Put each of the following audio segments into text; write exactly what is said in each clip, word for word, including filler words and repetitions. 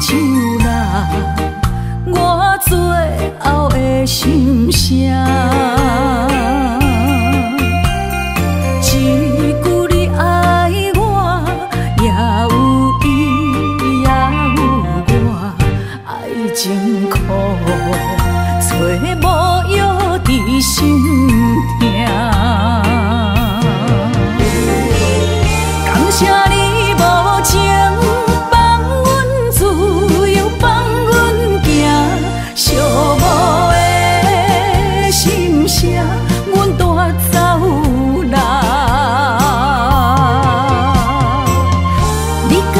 唱啦，我最后的心声。 情苦，找无药治心痛。感谢你无情放阮自由，放阮行，寂寞的心声，阮带走啦。你敢不知？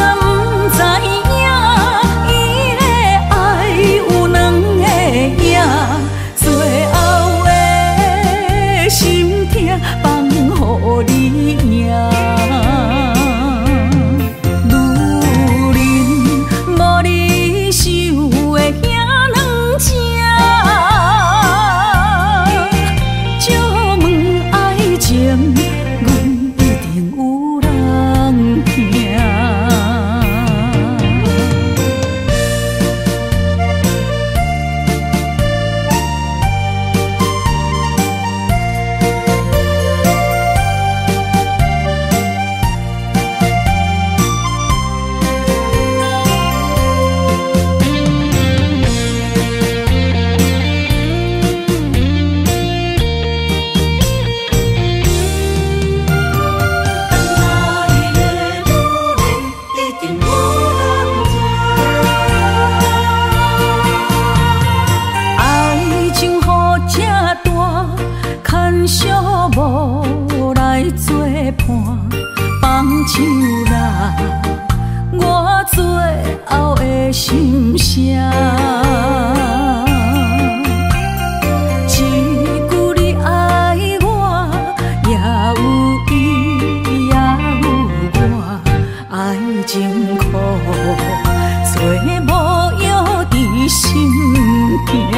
无来作伴，放手啦，我最后的心声。一句你爱我，也有伊，也有我，爱情苦，找无药治心痛。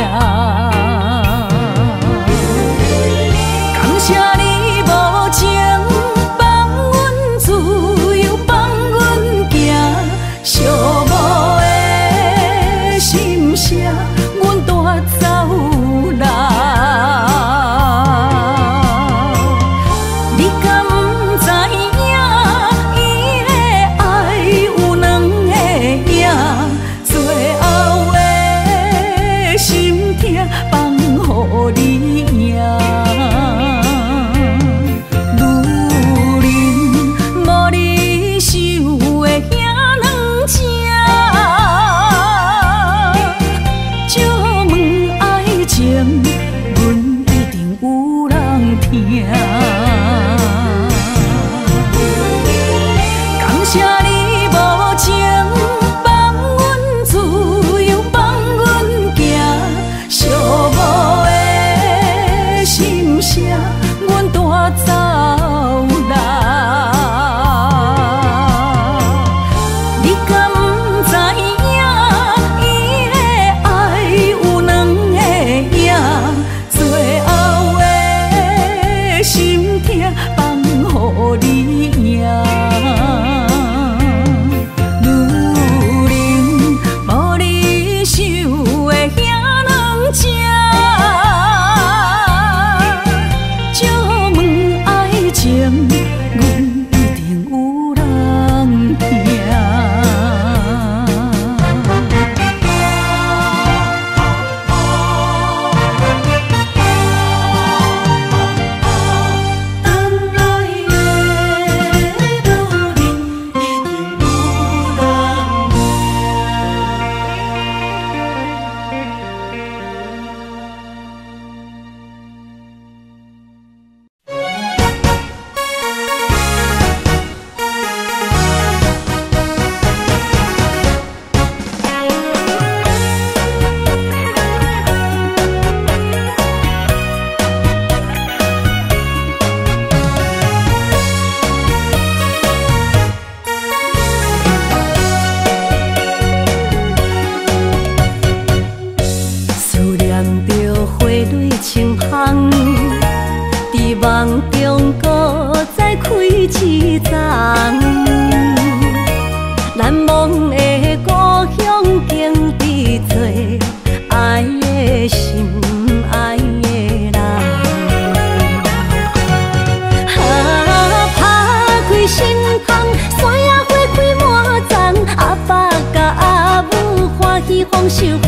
咱望的故乡。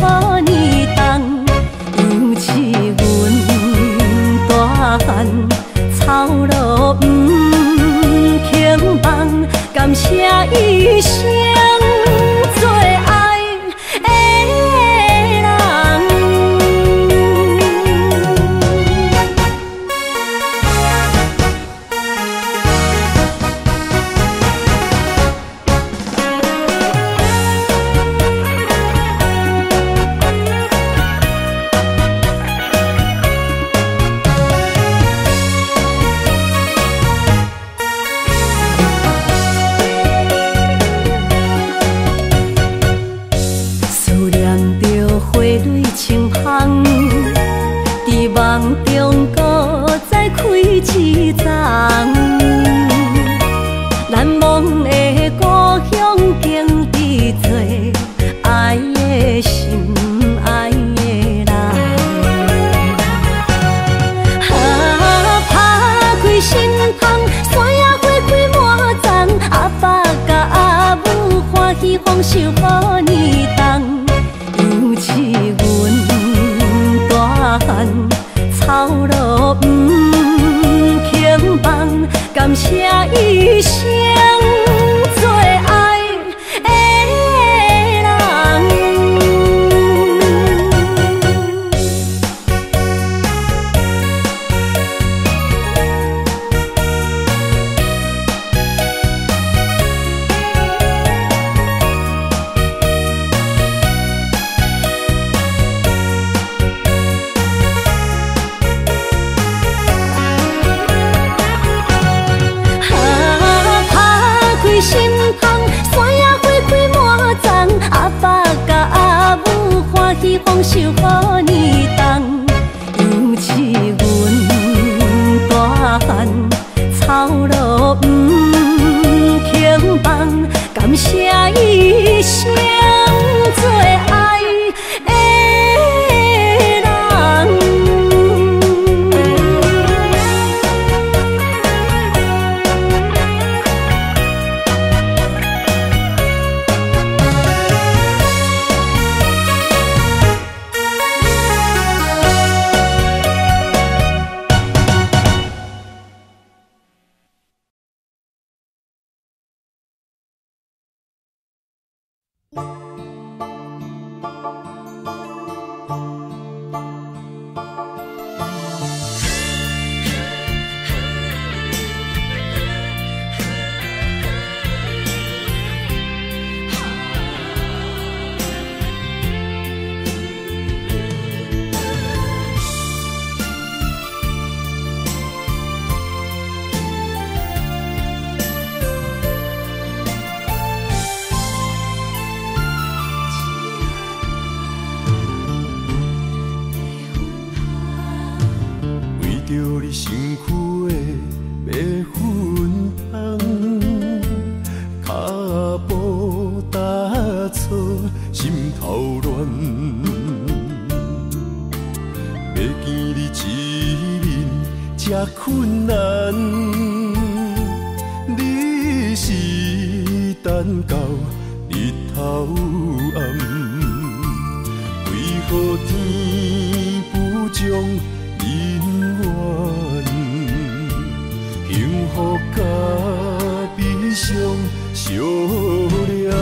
산이 땅 음치군 toàn sao đậm kiếm bằng cảm xia y xiên rồi ai ế lặng辛苦的要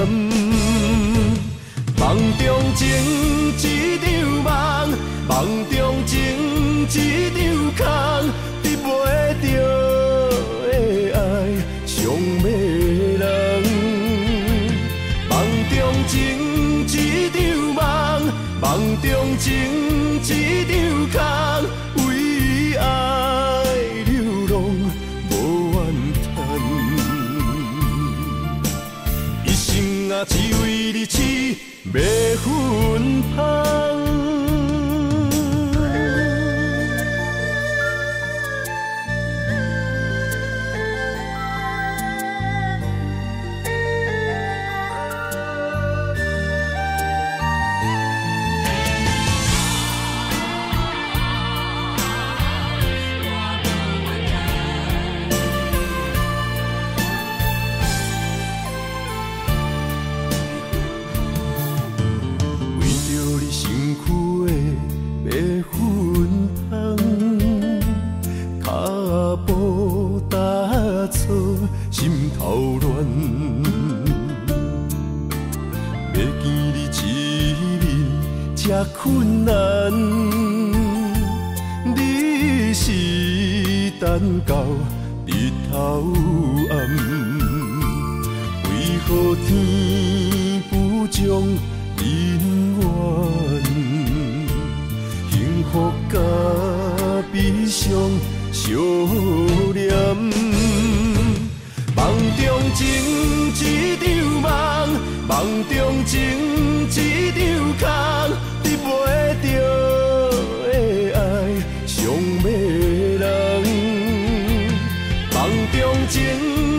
困难，你是等到日头暗，为何天不将人怨？幸福甲悲伤相念，梦中情一场梦，梦中情一场空，得袂到的爱伤迷人。梦中情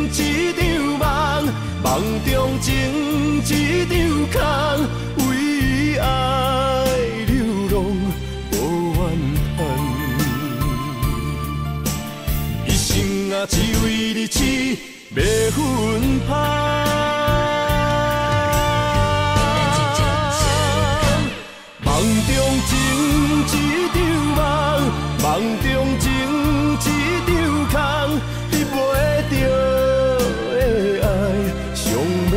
一场梦，梦中情一场空，为爱流浪无怨恨。一生啊，只为你痴迷分芳。 梦中情一场梦，梦中情一场空，得袂到的爱上迷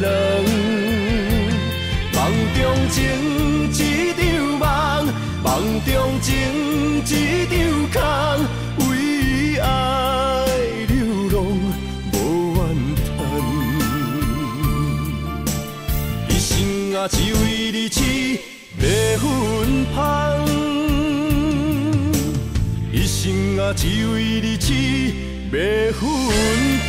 人。梦中情一场梦，梦中情一场空，为爱流浪无怨叹。一生啊，只为你痴。 迷芬芳，一生啊，只为你痴迷芬芳。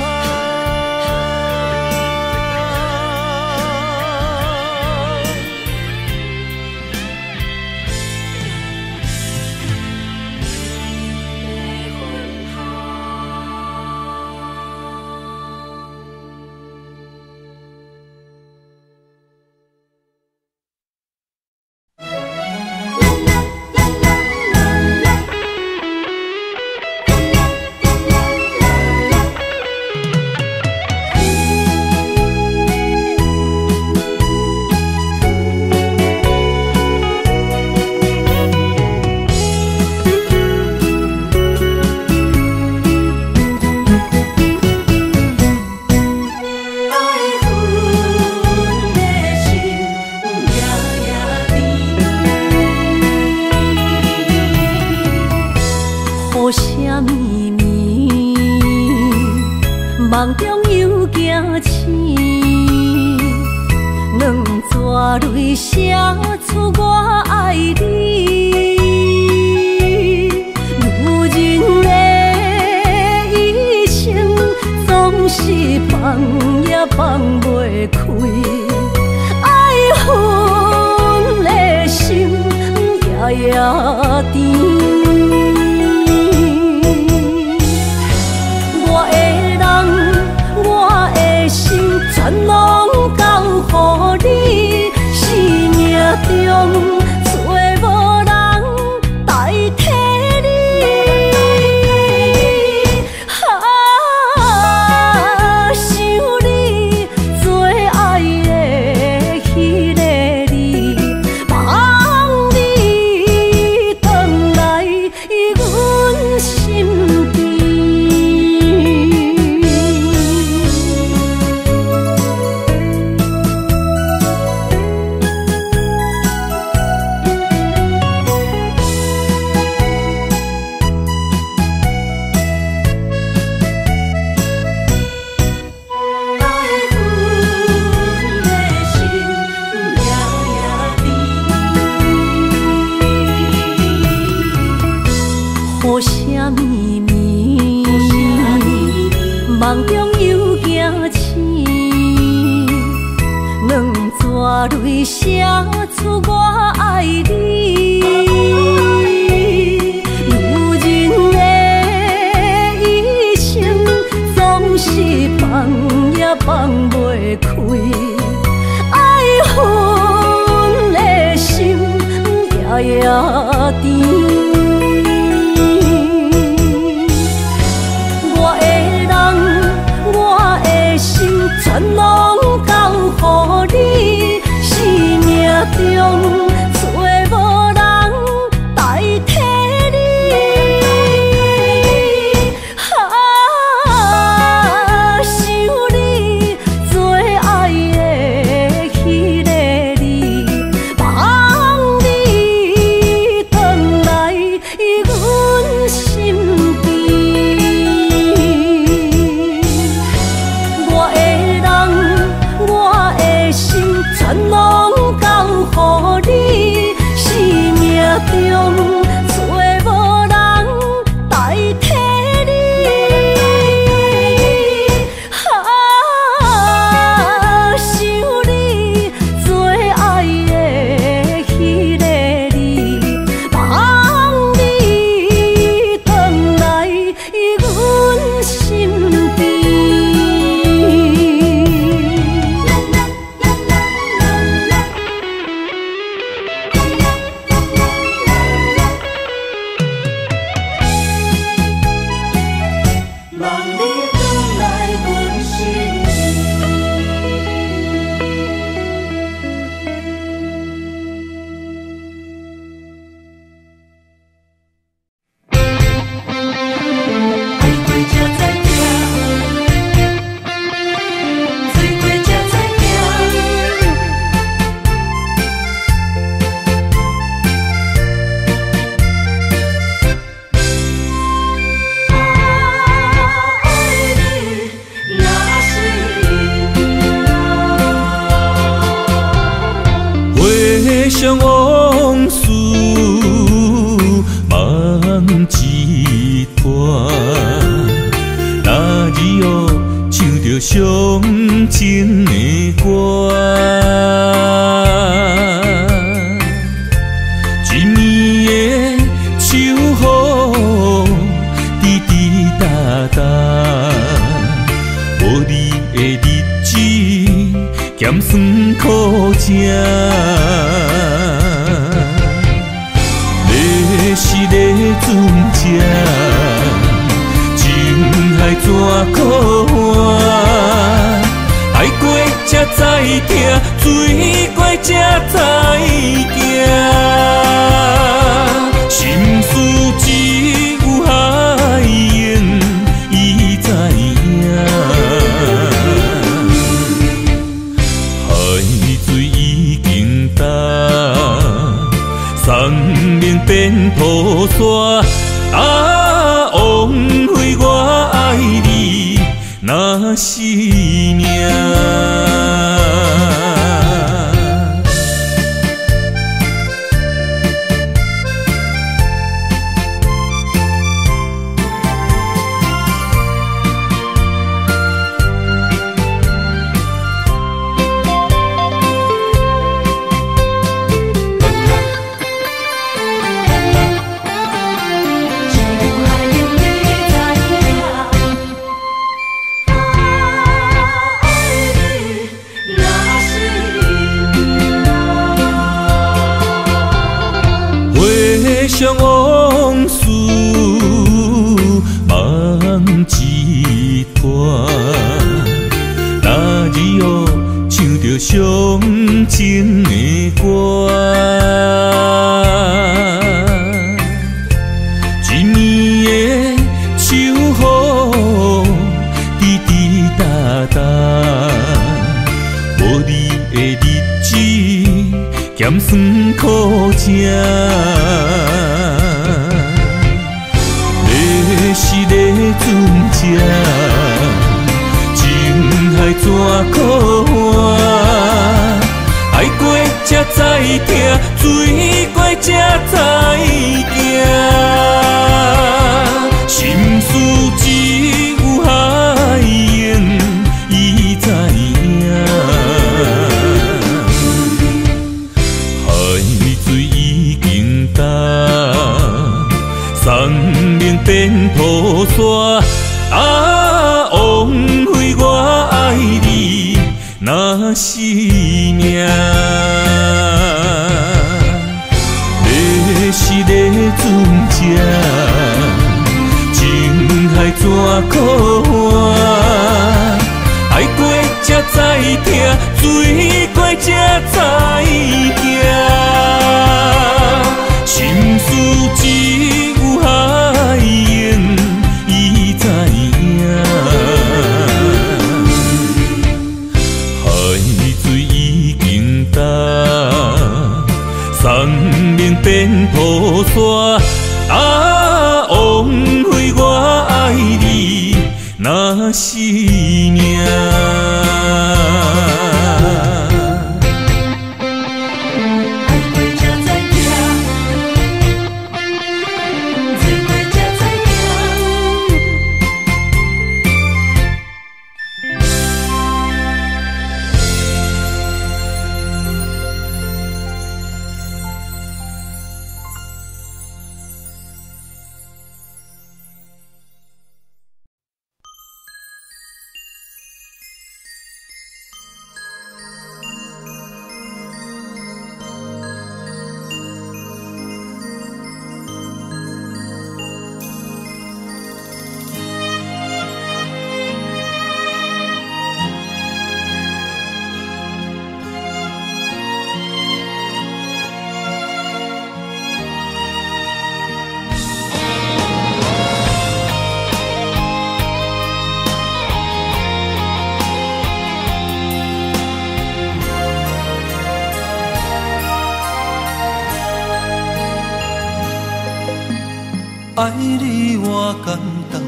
爱你我简单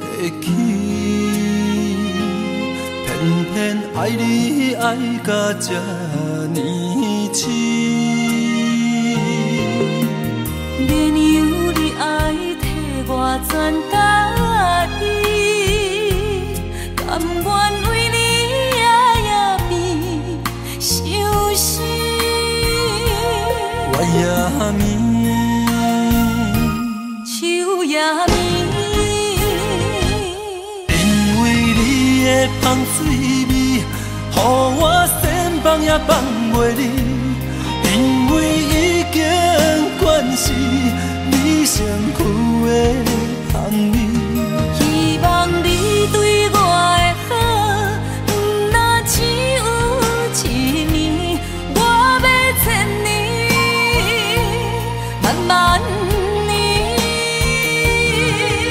会起，偏偏爱你爱到这呢痴。免由你爱替我全家己，甘愿为你夜夜眠相思。我夜眠。 香水味，予我千放也放袂离，因为已经惯是你身躯的香味。希望你对我的好，毋若只有一年，我要千年慢慢年。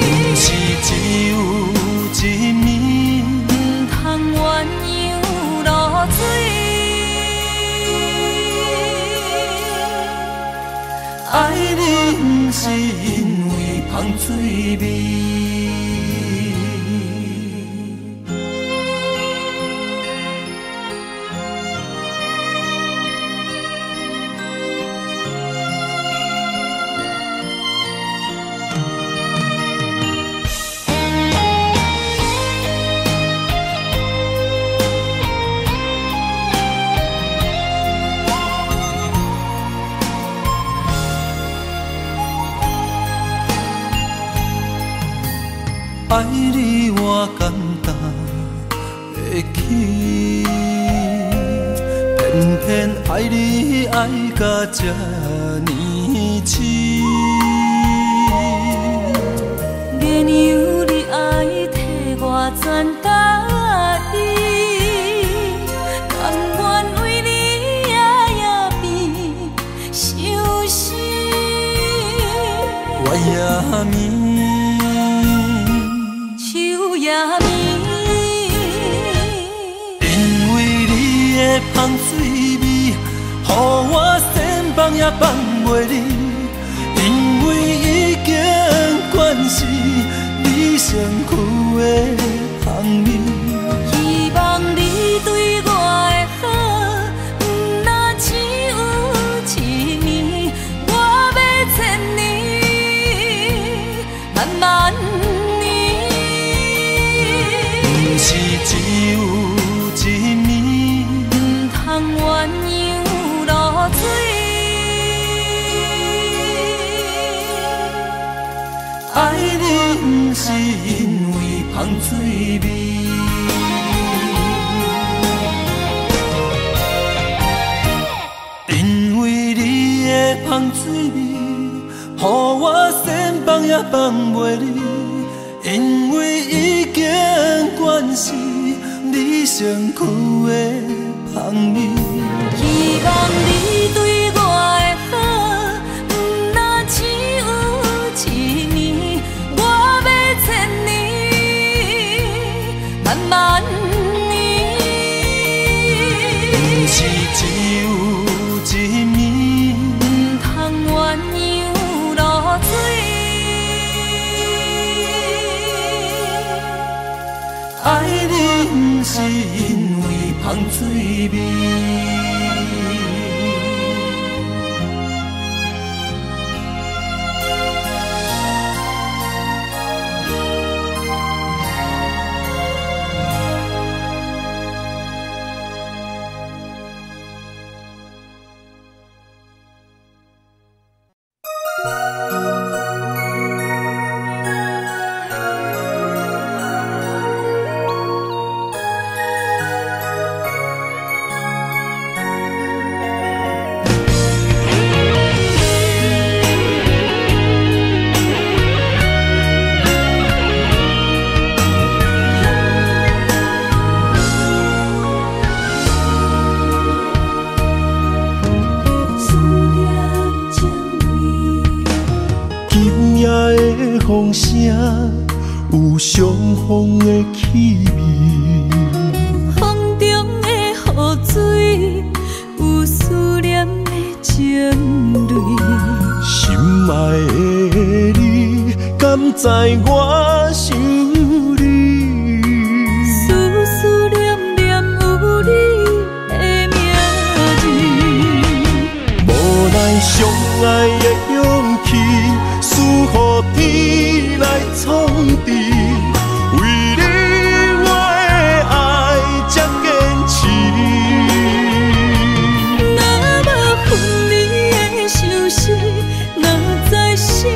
不是只有一年。 爱你不是因为香水味。 爱你我简单会起，偏偏爱你爱到这呢痴。免由你爱替我全家己，甘愿为你夜夜眠相思。我夜眠。 香水味，予我千放也放袂离，因为已经惯是你身躯的香味。希望你对我的好，毋若只有一年，我要千年慢慢年。不是只有一年。 爱你不是因为香水味，因为你的香水味，予我千放也放袂离，因为已经惯是你身躯的香味。希望你对。 慢年，不是只有一年，唔通鸳鸯落水。爱你不是因为香水味，心爱的你。知我想你，思思念念有你的名字，无奈相爱的勇气，输乎天来创治，为你我的爱才坚持。若无分离的相思，哪知心。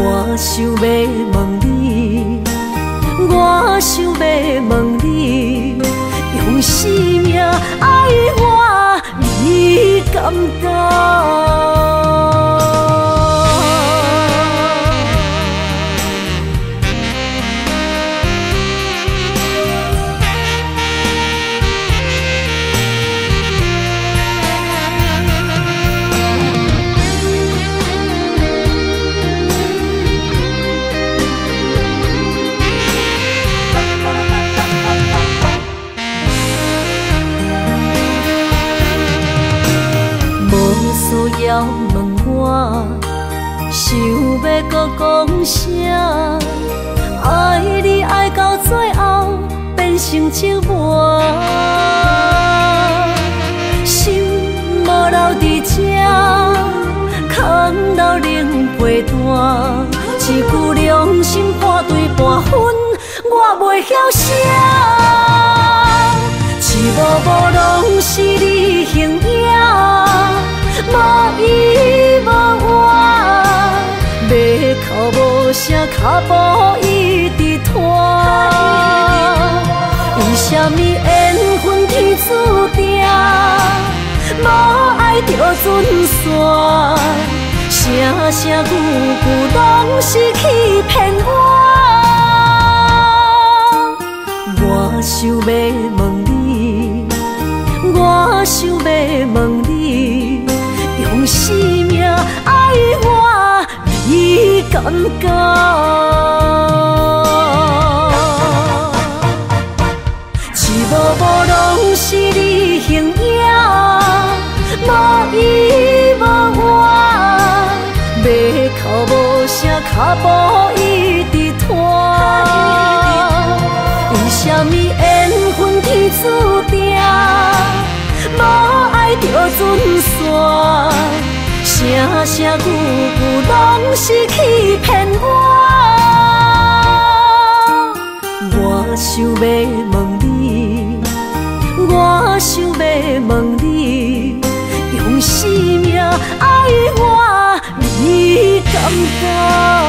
我想要问你，我想要问你，用生命爱我，你甘当？ 问我想要搁讲啥？爱你爱到最后变成折磨，心无留伫这，空留冷陪伴。一句良心半对半分，我袂晓写。一幕幕拢是你形影。 无依无我，要哭无声，脚步一直拖。为什么缘分天注定？无爱就准散，声声句句拢是欺骗我。我想要问你，我想要问你。 用生命爱我，你感觉？一幕幕拢是你形影，无依无我，要哭无声，脚步一直拖。为什么缘分天注定？无。 爱就准散，声声句句拢是欺骗我。我想要问你，我想要问你，用生命爱我，你甘当？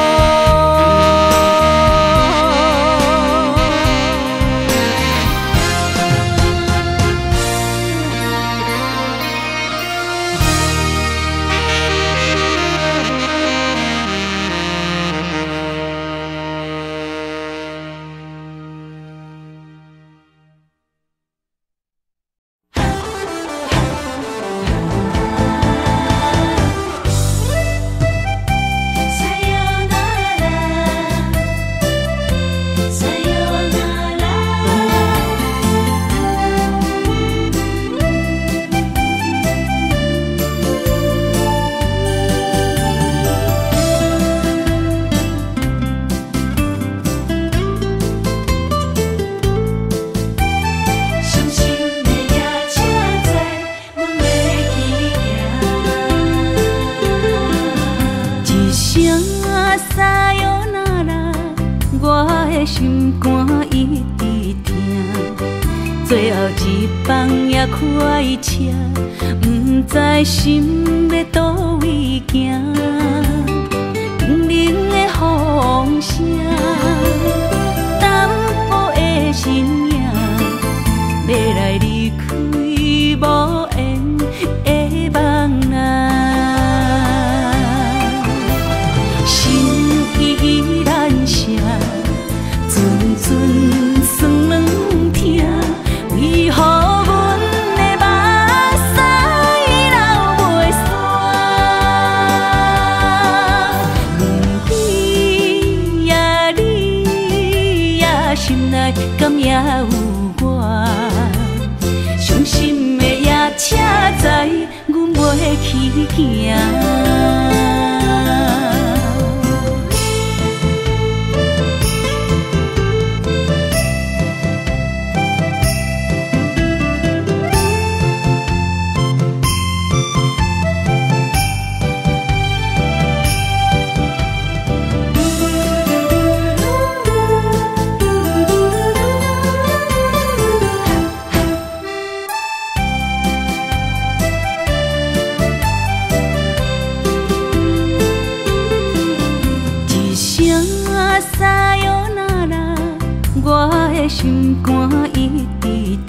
心肝一直疼，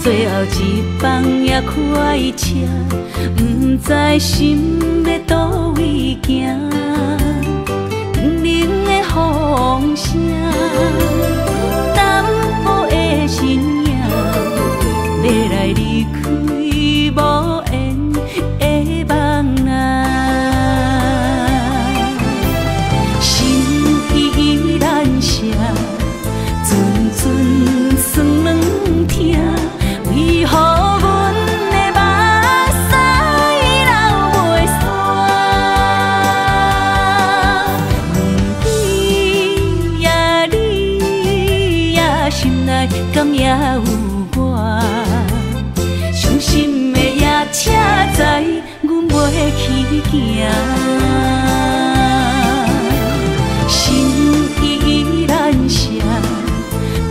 最后一放也快车，不知心要倒位行。冷冷的风声，淡薄的身影，要来离开无缘的梦啊！心已难舍，阵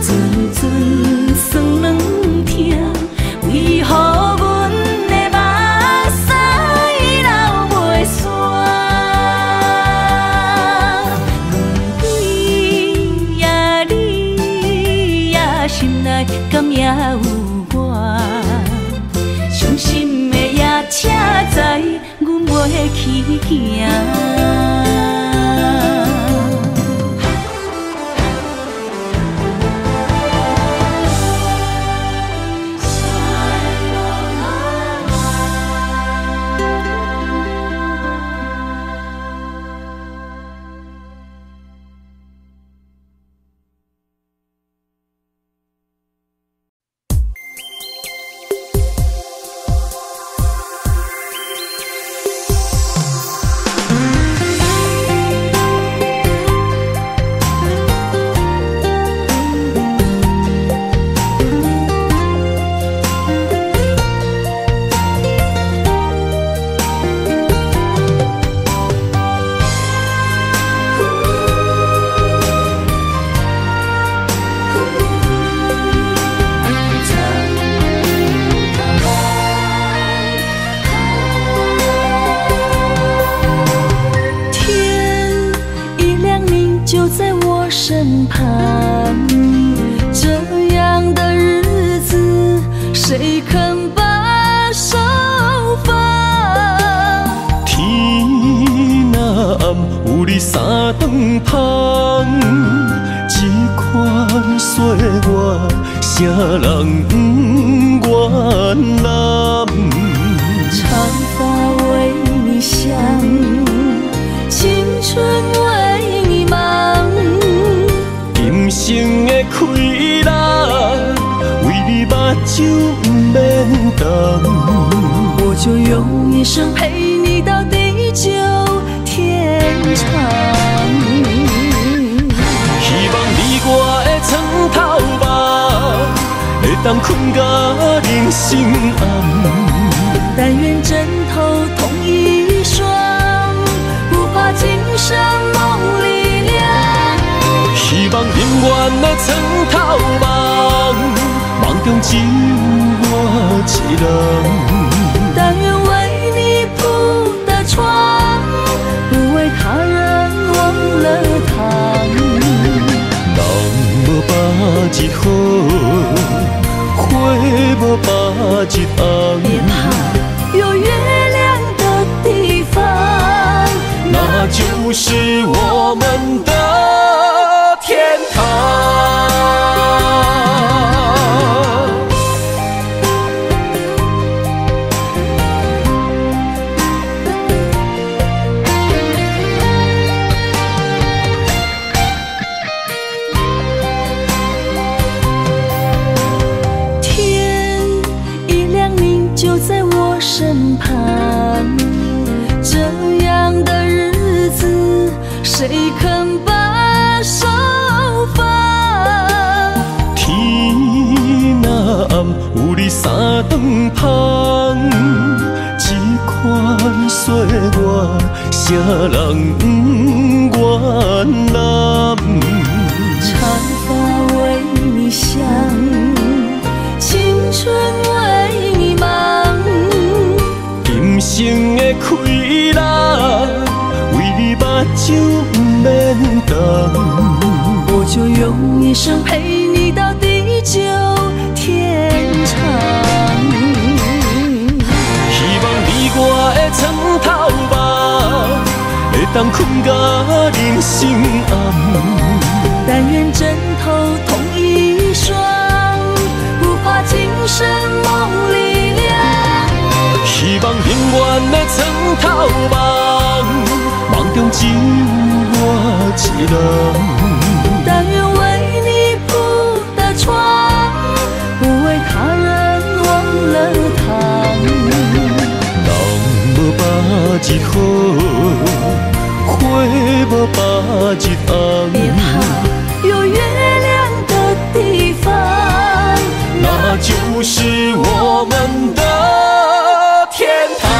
阵酸软痛，为何？ 敢也有我，伤心的夜车载，阮袂去行。心已难舍，阵阵酸软痛，为何阮的目屎流袂煞？你呀你呀，心内敢也有我？伤心的夜车载，阮袂去行。 我我就用一生陪你到地久天长。希望你我的床头梦会当困到人生暗，但愿枕头同一双，不怕今生梦里凉。希望永远的床头梦，梦中只有我一人，但愿为你铺的床，不为他人忘了躺。人无百日好，花无百日红。别怕，有月亮的地方，那就是我们的天堂。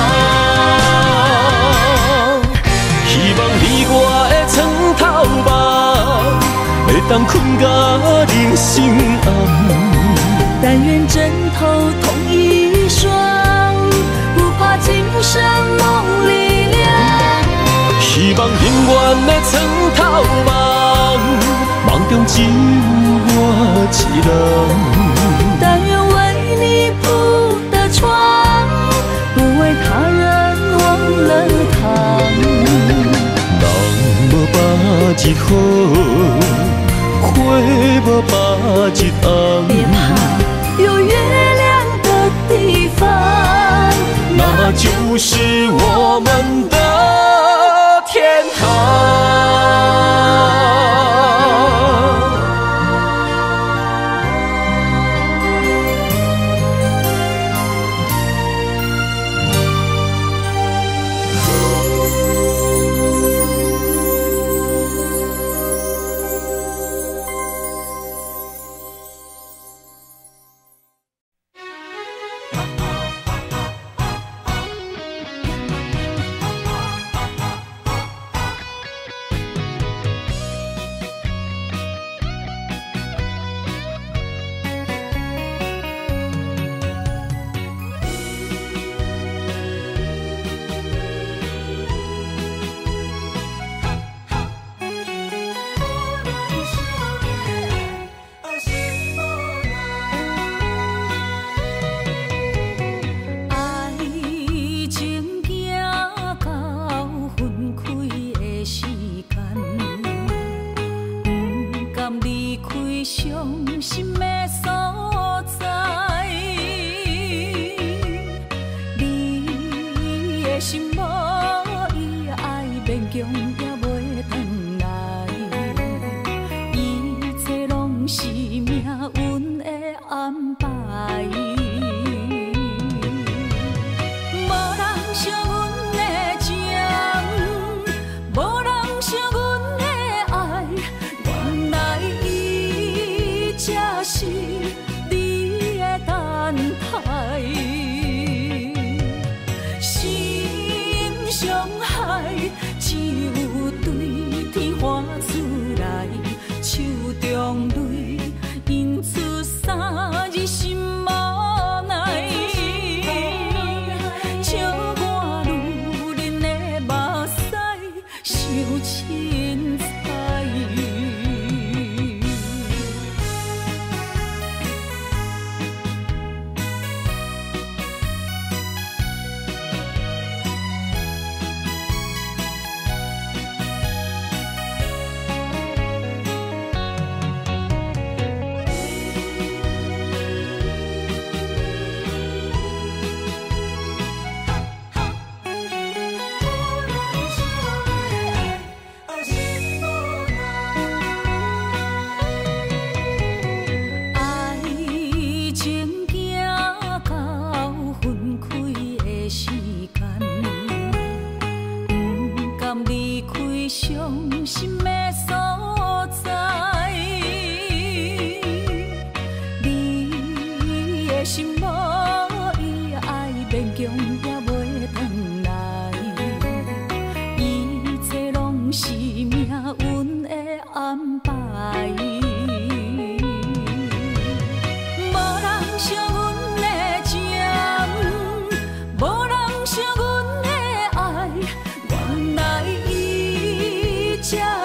希望你我的床头梦，会当困到人生暗。但愿枕头同一双，不怕今生梦里凉。希望永远的床头梦，梦中只有我一人。但愿为你铺的床，不为他人忘了躺。人无百日好，花无百日红。别怕，有月亮的地方，那就是我们的天堂。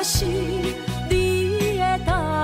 是你的答案。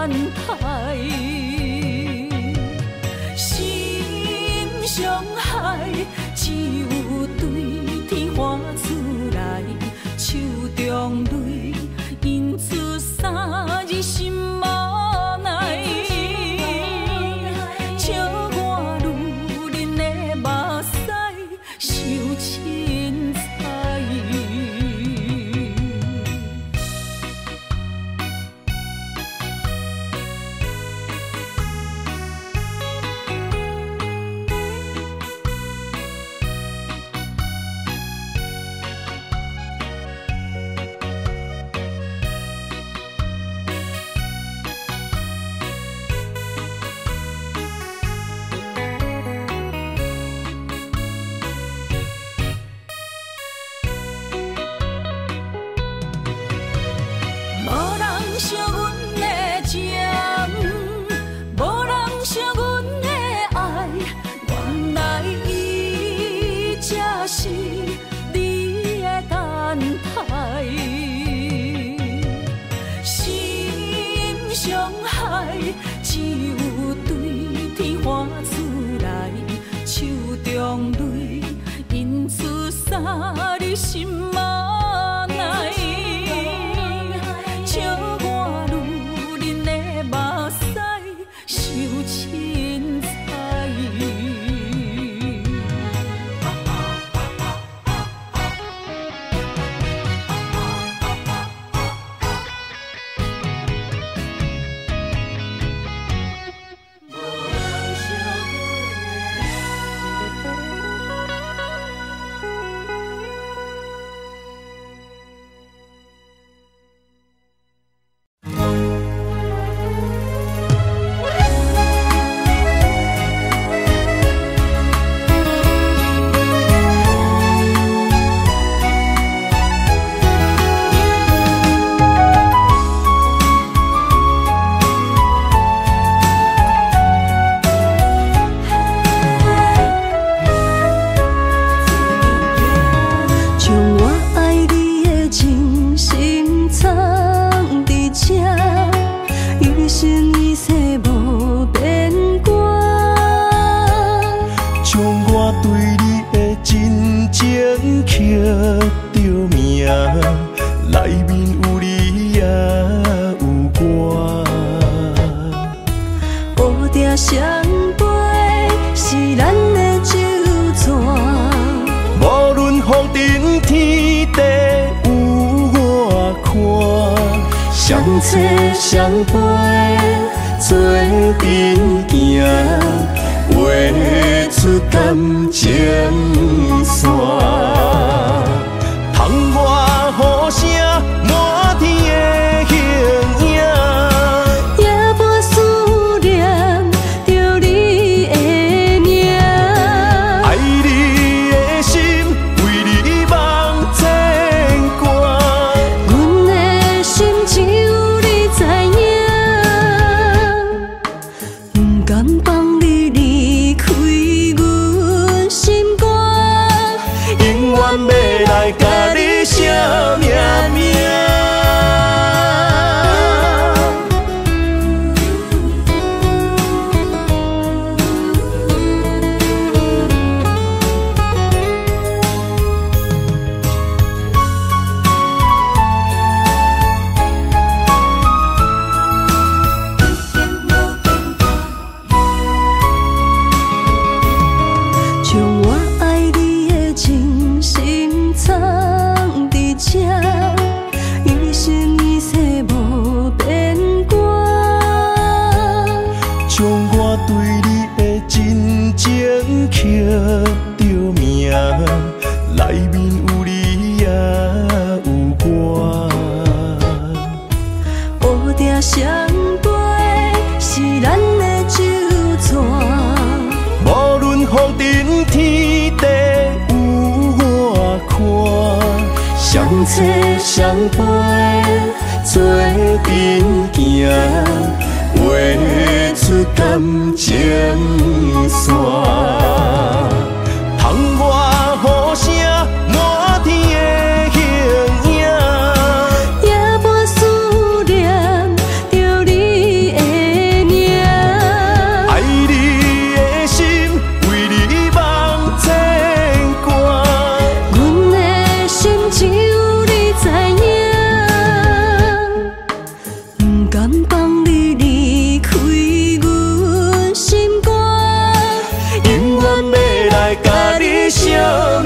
双找双陪，做阵行，画出感情线。窗外雨声，满天的形影，夜半思念着你的名。爱你的心，为你梦牵挂。阮的心只有你知影，不甘放你离开阮心肝，永远要来甲你写命名。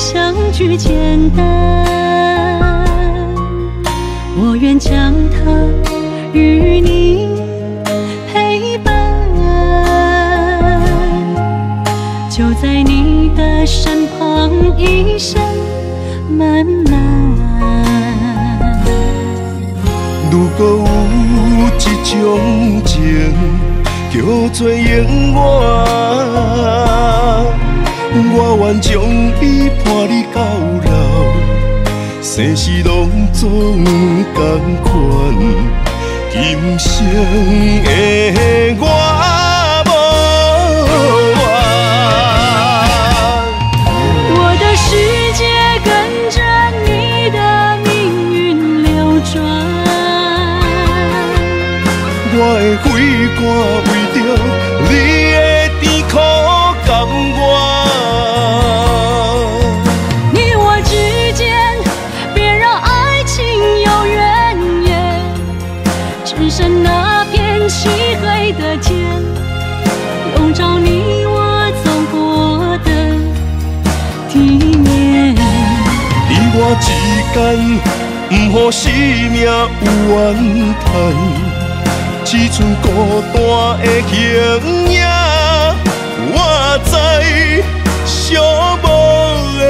双找双陪，做阵行，画出感情线。窗外雨声，满天的形影，夜半思念着你的名。爱你的心，为你梦牵挂。阮的心只有。 你的甜苦甘愿，间，毋予生命有怨叹，只剩孤单的形影。我知寂寞的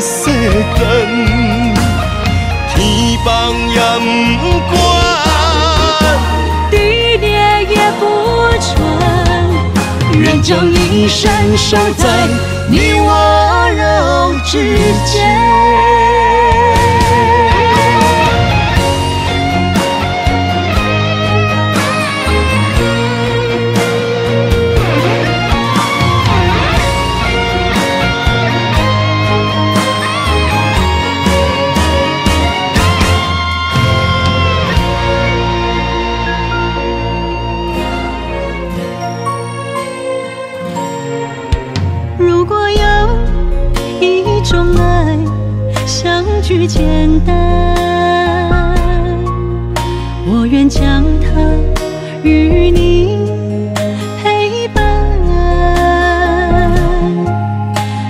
世间，天放也毋管，地裂也不穿，愿将一生守在你我肉之间。 句简单，我愿将它与你陪伴，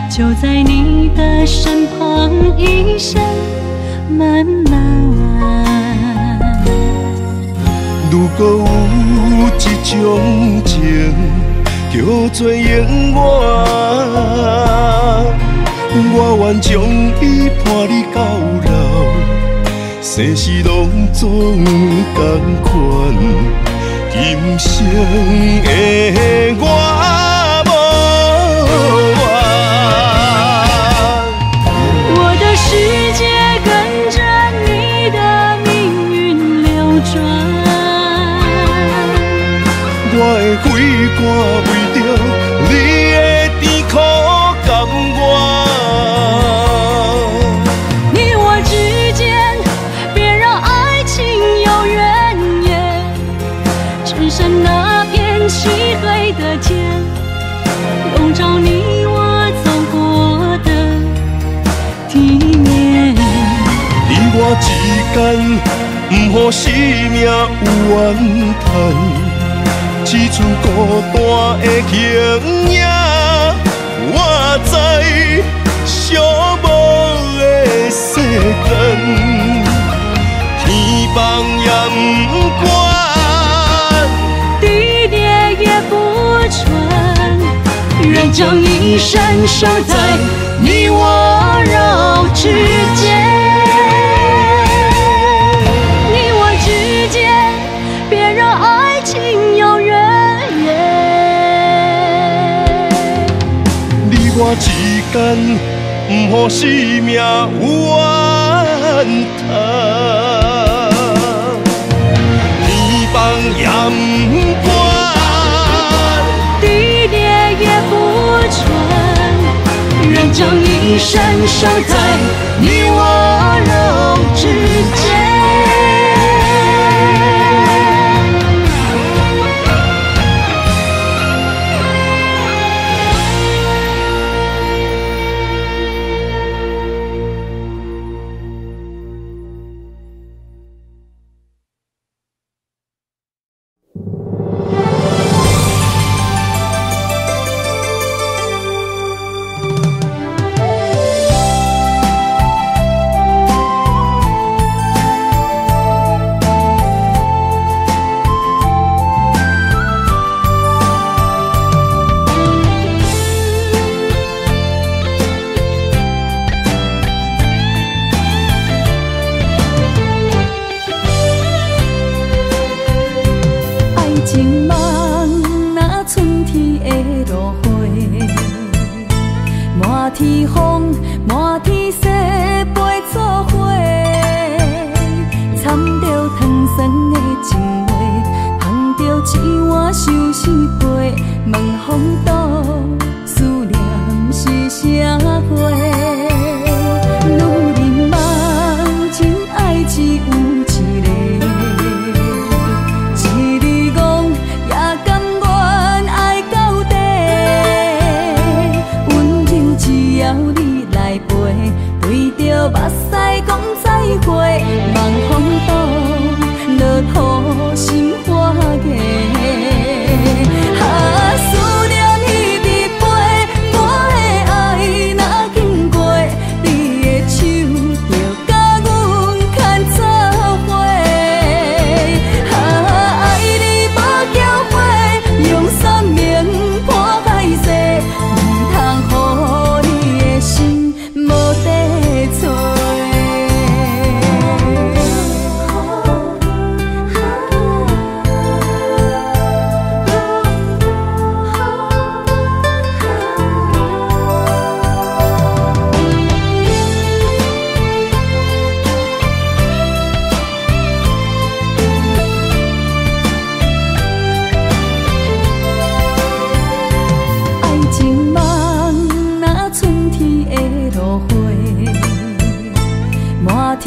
就在你的身旁，一生漫漫。如果有一种情叫做永远。 我愿将伊伴你到老，生死拢总同款。今生的我无怨，我的世界跟着你的命运流转，我的血汗为着。 我之间，毋予生命有怨叹，只剩孤单的形影。我知寂寞的世间，天放也毋管，地裂也不穿，愿将一生守在你我肉之间。 我之间，毋予生命有怨叹，天放也毋管，地裂也不穿，愿将一生守在你我肉之间。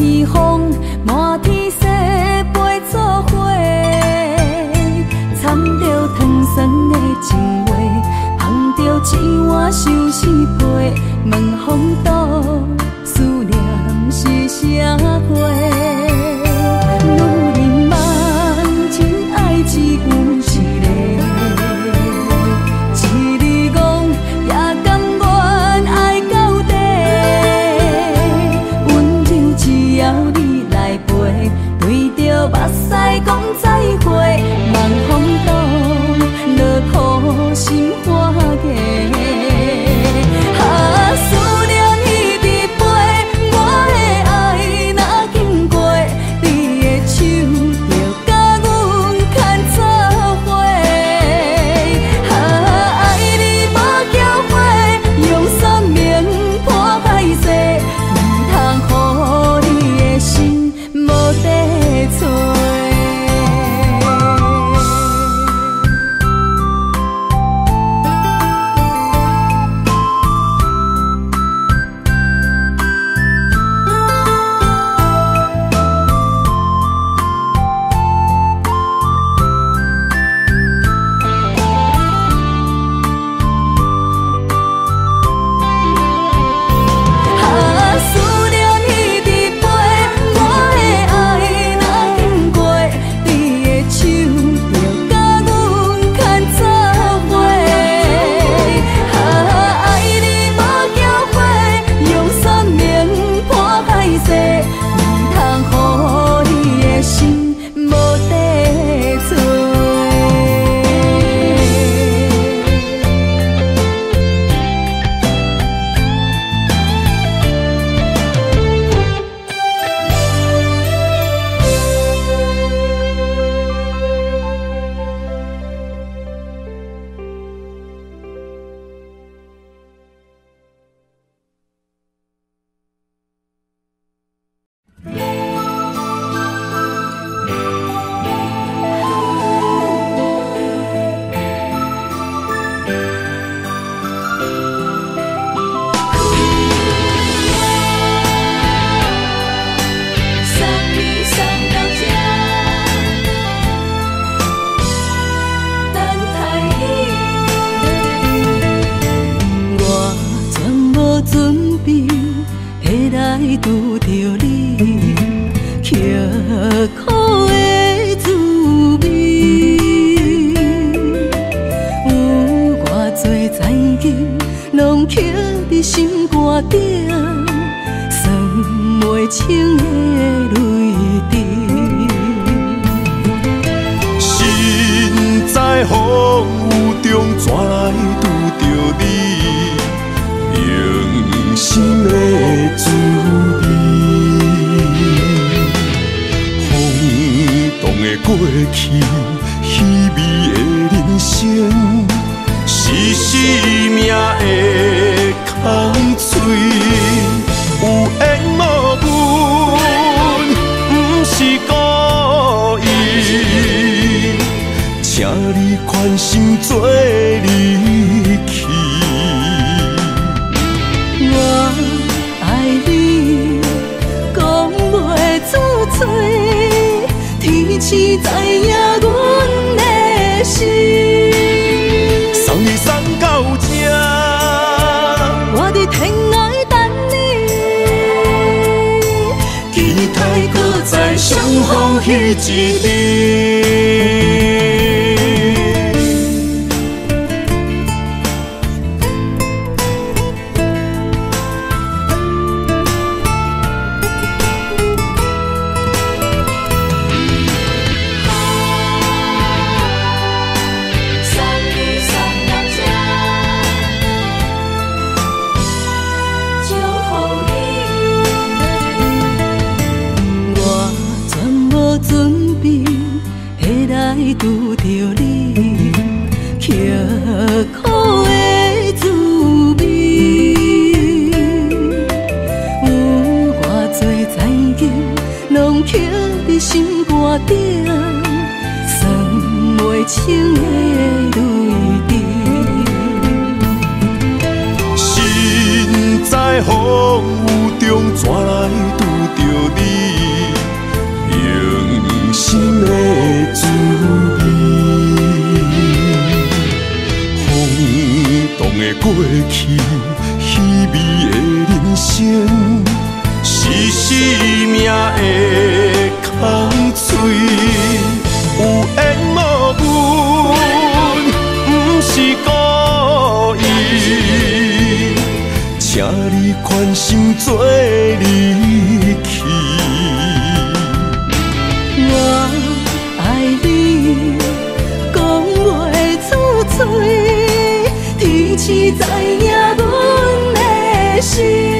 天风，满天雪飞作伙，掺着糖酸的情话，捧着一碗相思杯，问风度，思念是啥货？女人梦，真爱只阮一个，一日戆也甘愿爱到底。温柔只要你来陪，对着目屎讲再会，望风度，落苦心化解。 风雨中，怎来遇着你？ 심의 준비 홍동의 꽃이 희비의人生是生命的空嘴有缘无分不是故意请你宽心做你去我爱你讲袂出嘴天知知影阮的心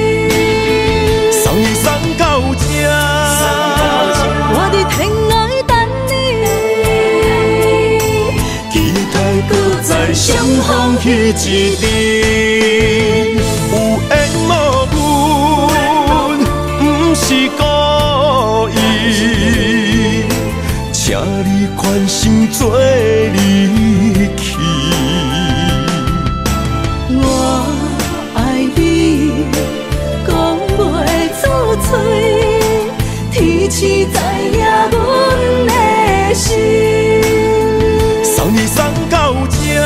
相逢彼一日，有缘无分，不是故意，请你宽心做你去。我爱你，讲袂出嘴，天知知影阮的心。送你送到这。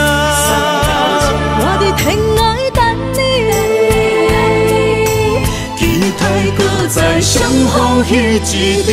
在相逢彼一日，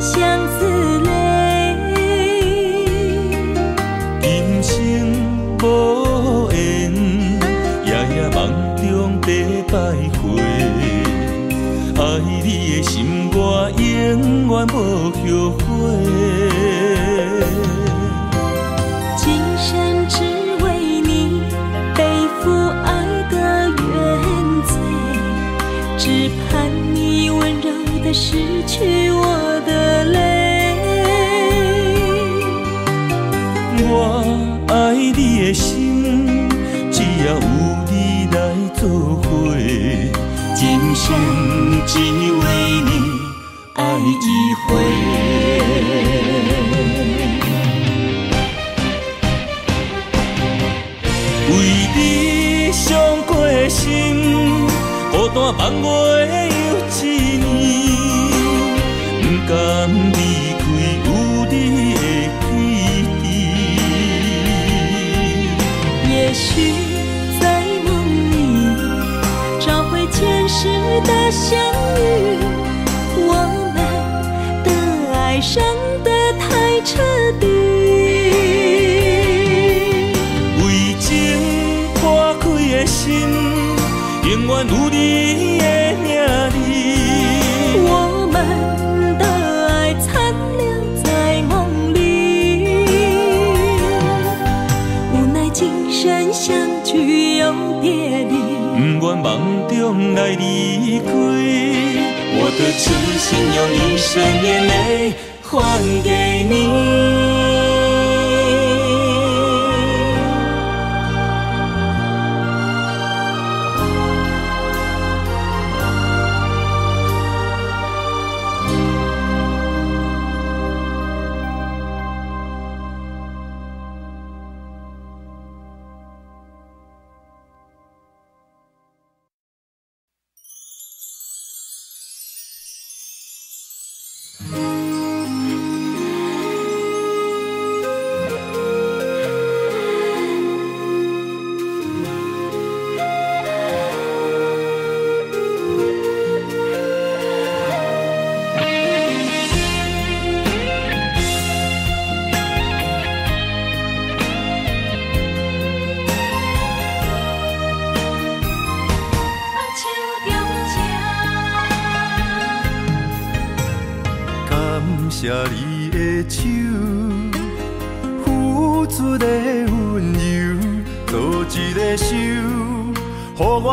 相思泪愿无后悔。今生只为你，背负爱的原罪，只盼你温柔地拭去我的泪。我爱你的心，只要有你来做伙，今生只为你。 爱一回，为你伤过的心，孤单放我的又一年，不甘离开有你的记忆。也许在梦里找回前世的相遇。 伤得太彻底，为情破开的心，永远有你的名字。我们的爱残留在梦里，无奈今生相聚又别离，不愿梦中来离开。 我的真心用一生眼泪还给你。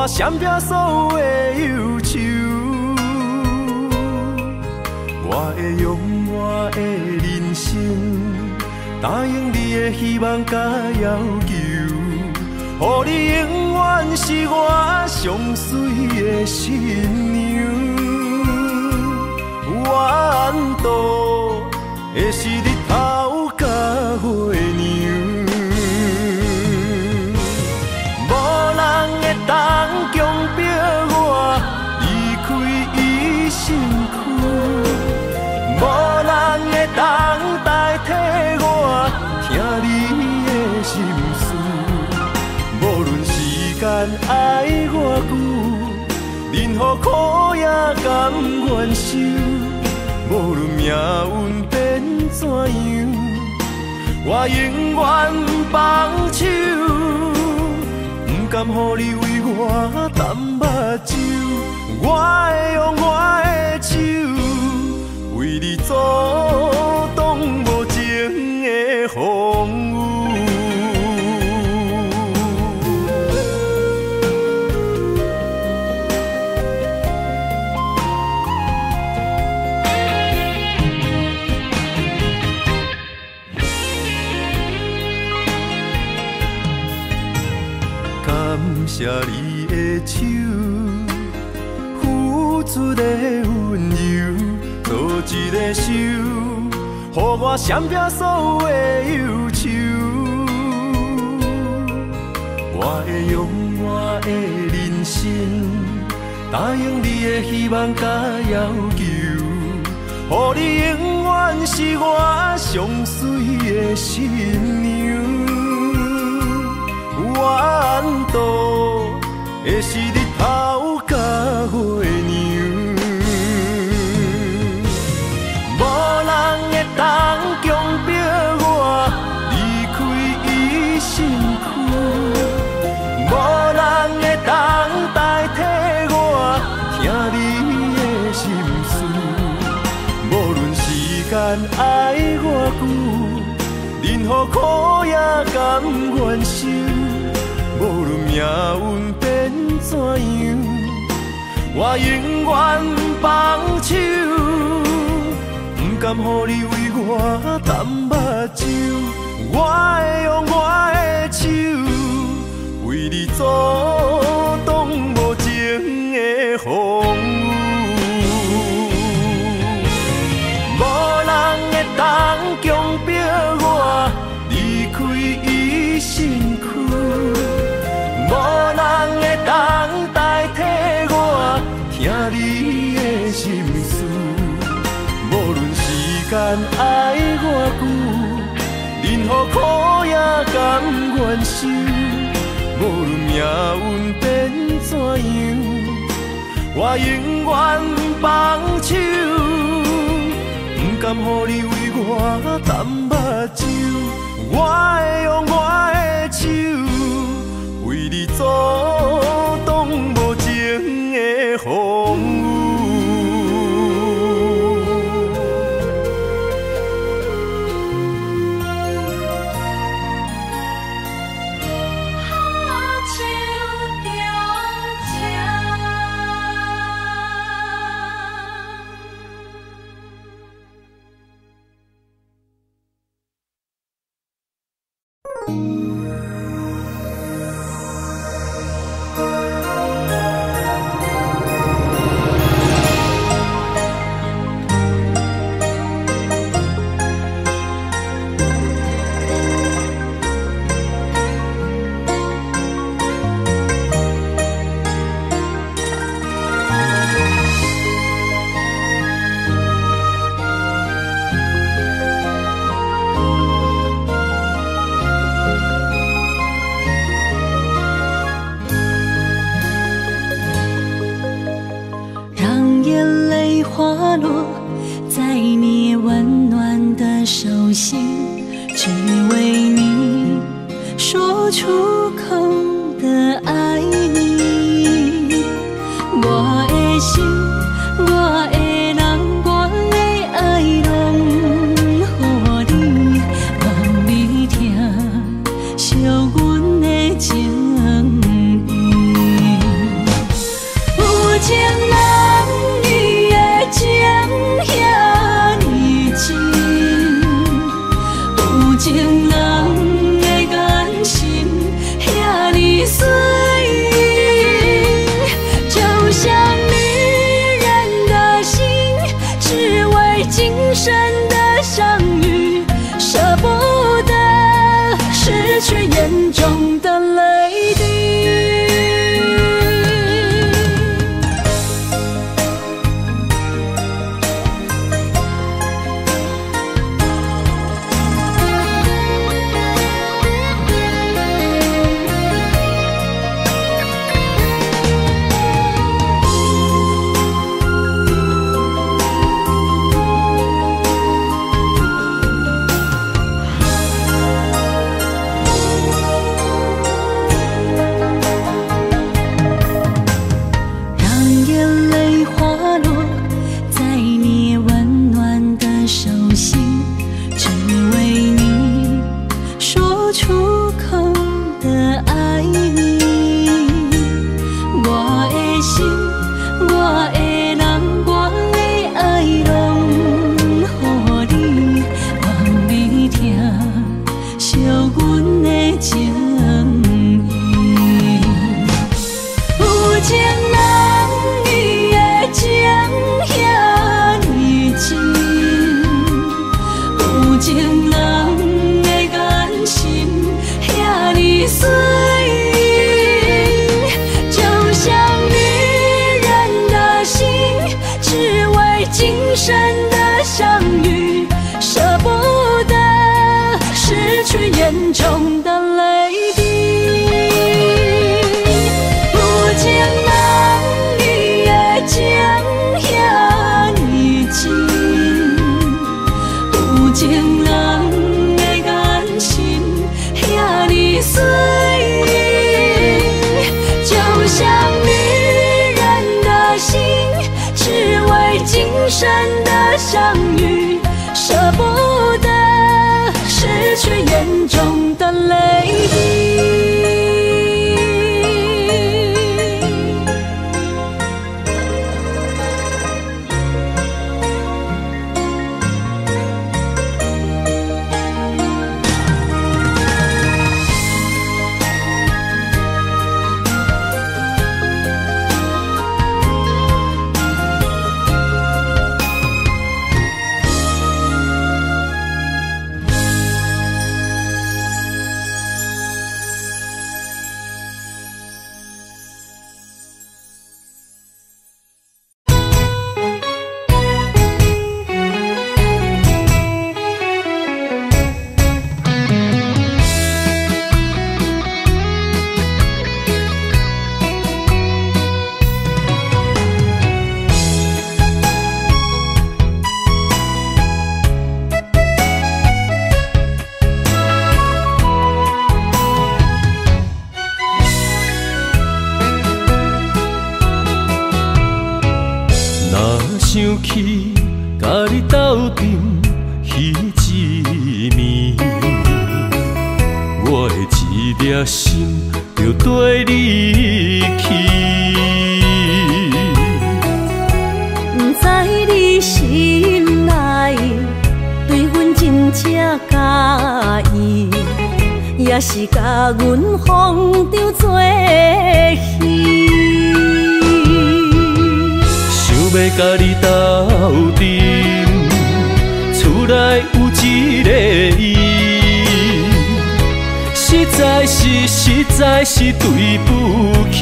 闪避所有的忧愁，我会用我的人生答应你的希望甲要求，予你永远是我上水的新娘。我安度的是日头甲月娘。 当强迫我离开伊身躯，无人会当代替我听你的心事。无论时间爱我久，任何苦也甘愿受。无论命运变怎样，我永远不放手。 甘乎你为我澹目睭，我会用我的手为你阻挡无情的风雨。 谢你的手，付出的温柔，做一个手，予我闪避所有的忧愁。我会用我的人生答应你的希望甲要求，予你永远是我上水的新娘。 我安度的是日头甲月娘，无人会当强迫我离开伊身躯，无人会当代替我听你的心事，无论。我也甘愿受，无论命运变怎样，我永远放手，不甘予你为我澹目睭。我会用我的手，为你阻挡无情的风雨。无人会当强迫我离开伊身躯，无人会当代替我听你的心事。无论时间爱我久，任何苦也甘愿受。无论命运变怎样，我永远放手。 不甘予你为我澹目睭，我会用我的手，为你阻挡无情的风雨，舍不得失去眼中。想起甲你斗阵迄一暝，我的一颗心就跟你去。不知你心内对阮真正佮意，也是甲阮放着做戏。想要甲你斗阵，厝内有一个伊，实在是实在是对不起。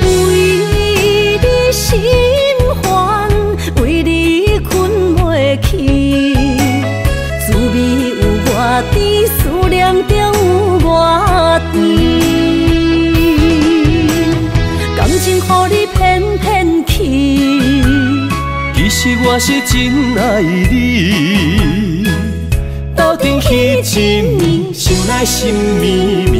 为你心烦，为你困袂去，滋味有我甜，思念着有我甜。情乎你骗骗去，其实我是真爱你。斗阵彼一暝，想来心绵绵。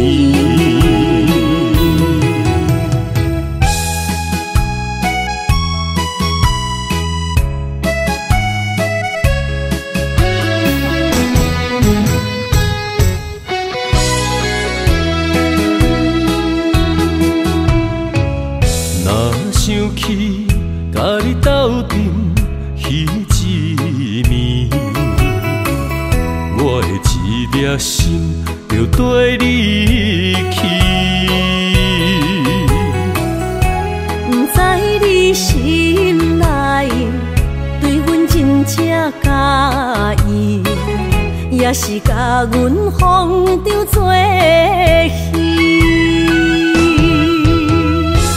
心就跟你去，不知你心内对阮真正佮意，也是甲阮放着做戏。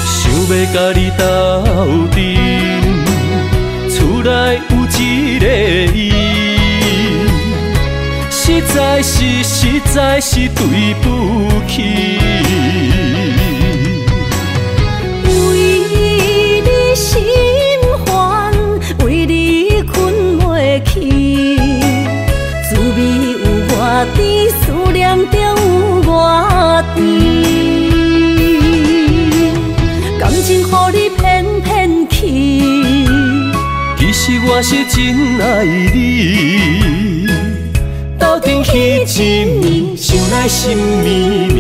想要甲你斗阵，厝内有一个伊。实在是实在是对不起，为你心烦，为你困袂去，滋味有我甜，思念着有我甜。感情乎你骗骗去，其实我是真爱你。斗阵彼一暝，想来心绵绵。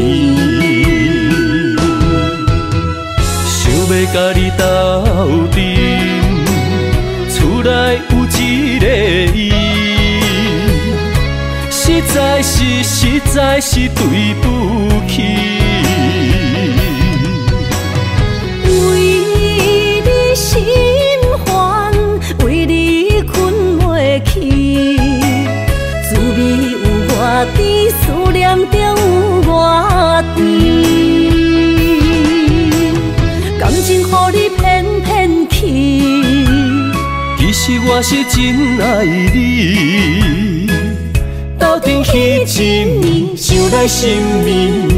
想要甲你斗阵，厝内有一个伊，实在是实在是对不起。为你心烦，为你困袂去。甜思念着有我甜，感情乎你骗骗去，其实我是真爱你。斗阵彼一暝，想来心绵绵。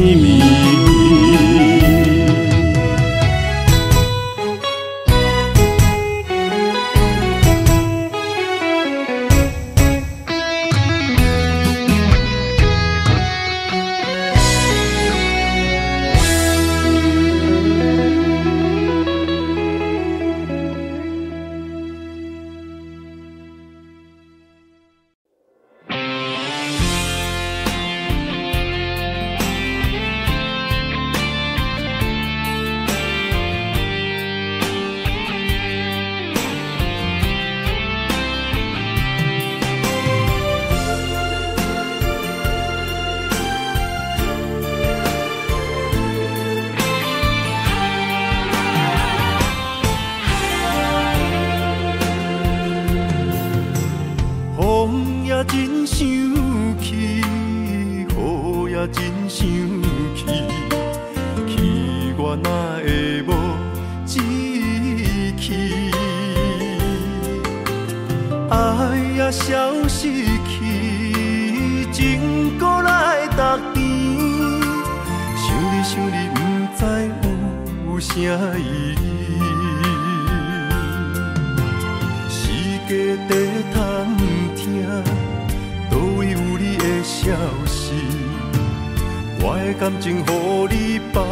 感情乎你放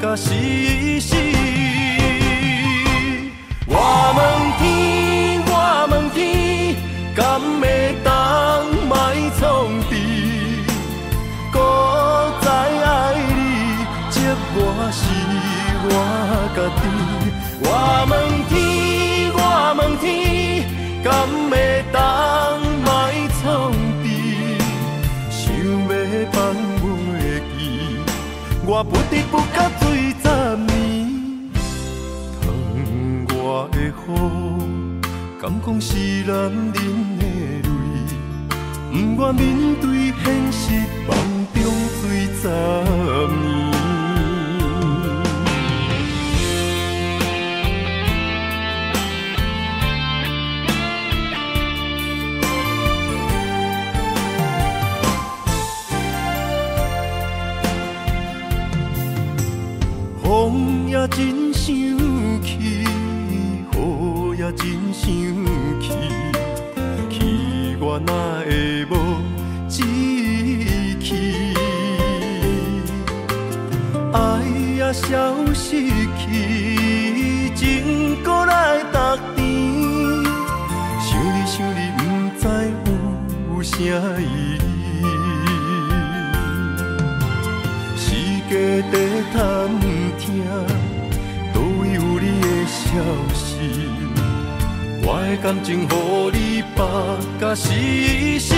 甲死死，我问天，我问天，敢会当卖创治？古早爱你，即我是我家己。我问天，我问天，敢会当卖创治？想要放袂记，我不知不觉醉十年。 我的雨，敢讲是男人的泪，不愿面对现实，梦中醉十年。风也真想。 真想去，去我哪会无志气？爱也消失去，情搁来逐甜。想你想你，不知有啥意义？是假地探听，叨位有你的消息？ 我的感情，乎你放甲死死。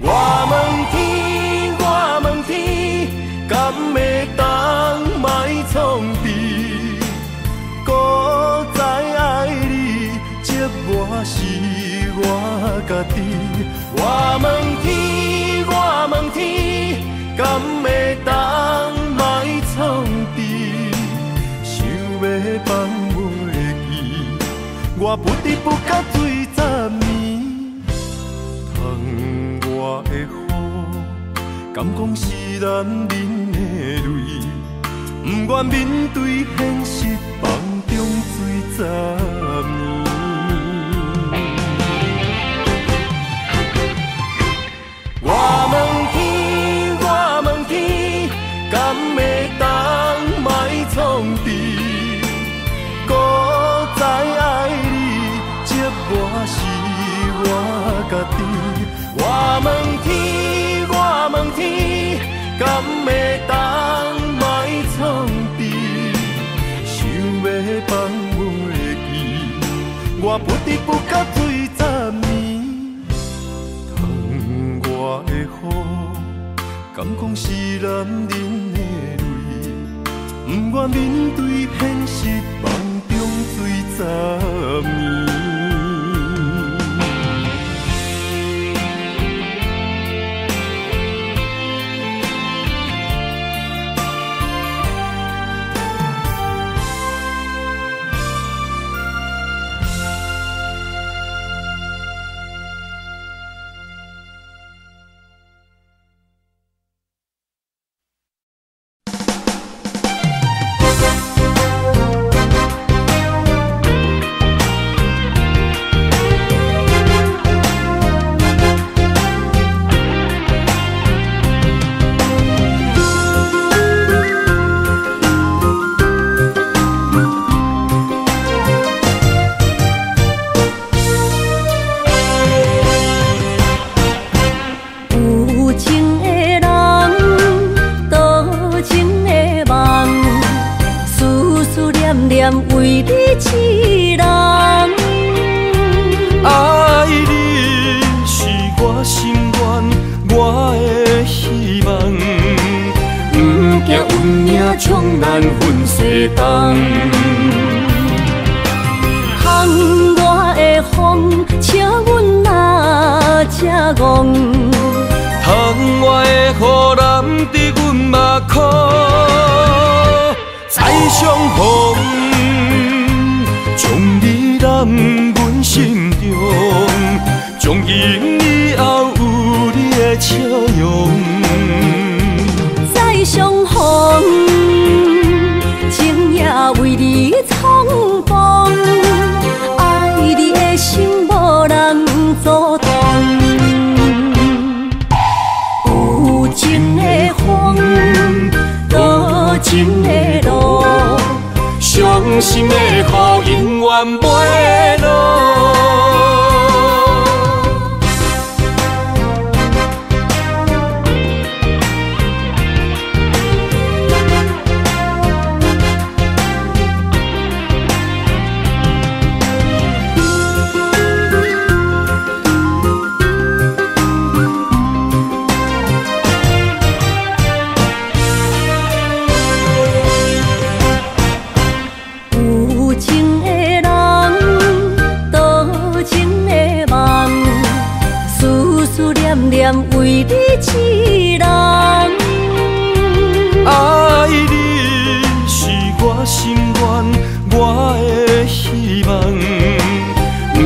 我问天，我问天，敢会当卖创治？古早爱你，即我是我家己。我问天，我问天，敢会当卖创治？想要放。 我不知不觉醉十年，窗外的雨，敢讲是男人的泪，不愿面对现实，梦中醉十年。 我问天，我问天，敢会当卖创治？想要放袂记，我不知不觉醉十年。窗外的雨，敢讲是男人的泪，不愿面对现实，梦中醉十年。心的雨永远袂落。为你一人，爱你是我心愿，我的希望。不